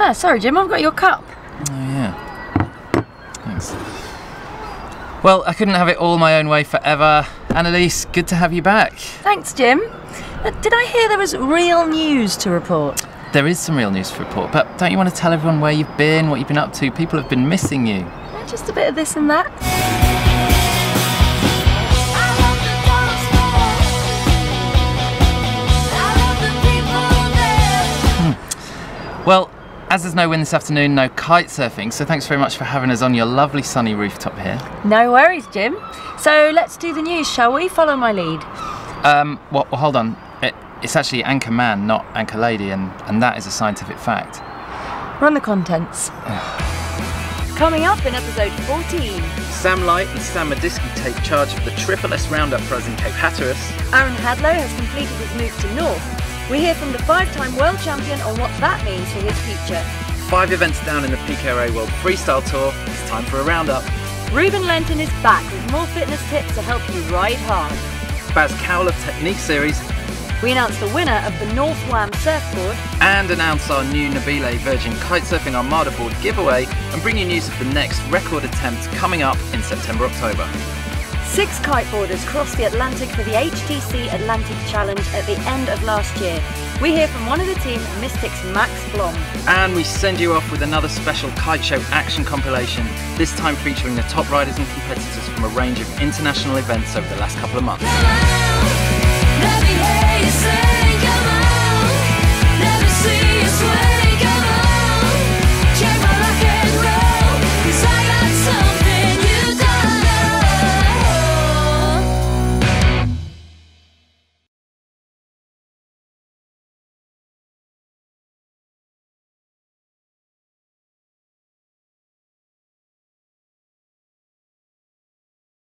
Ah, sorry Jim, I've got your cup. Oh yeah. Thanks. Well, I couldn't have it all my own way forever. Annelies, good to have you back. Thanks Jim. Did I hear there was real news to report? There is some real news to report, but don't you want to tell everyone where you've been, what you've been up to? People have been missing you. Just a bit of this and that. Well, as there's no wind this afternoon, no kite surfing, so thanks very much for having us on your lovely sunny rooftop here. No worries, Jim. So let's do the news, shall we? Follow my lead. Well, hold on. It's actually anchor man, not anchor lady, and that is a scientific fact. Run the contents. Coming up in episode 14, Sam Light and Sam Medysky take charge of the Triple S Roundup prize in Cape Hatteras. Aaron Hadlow has completed his move to North. We hear from the five-time world champion on what that means for his future. 5 events down in the PKRA World Freestyle Tour, it's time for a roundup. Ruben Lenten is back with more fitness tips to help you ride hard. Baz Cowell of Technique Series. We announce the winner of the North Wham Surfboard and announce our new Nabile Virgin Kitesurfing Armada Board giveaway and bring you news of the next record attempt coming up in September-October. 6 kiteboarders crossed the Atlantic for the HTC Atlantic Challenge at the end of last year. We hear from one of the team, Mystics Max Blom. And we send you off with another special kite show action compilation, this time featuring the top riders and competitors from a range of international events over the last couple of months. Let me hear you say.